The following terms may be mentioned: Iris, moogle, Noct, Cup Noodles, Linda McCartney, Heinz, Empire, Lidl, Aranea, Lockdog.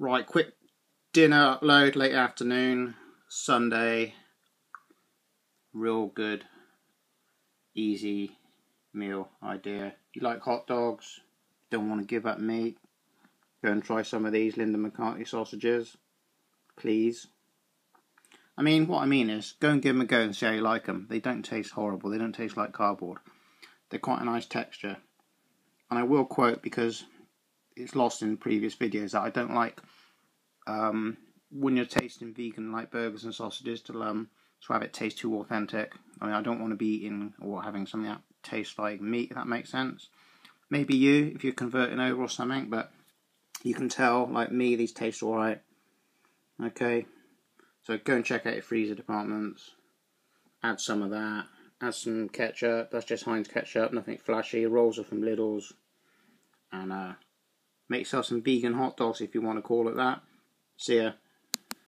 Right, quick dinner upload, late afternoon, Sunday. Real good, easy meal idea. You like hot dogs, don't want to give up meat, go and try some of these Linda McCartney sausages, please. I mean, what I mean is, go and give them a go and see how you like them. They don't taste horrible, they don't taste like cardboard. They're quite a nice texture. And I will quote, because it's lost in previous videos, that I don't like when you're tasting vegan like burgers and sausages to have it taste too authentic. I mean, I don't want to be eating or having something that tastes like meat, if that makes sense. Maybe you, if you're converting over or something, but you can tell, like me, these taste alright. Okay, so go and check out your freezer departments, add some of that, add some ketchup, that's just Heinz ketchup, nothing flashy, rolls are from Lidl's, and make yourself some vegan hot dogs if you want to call it that. See ya.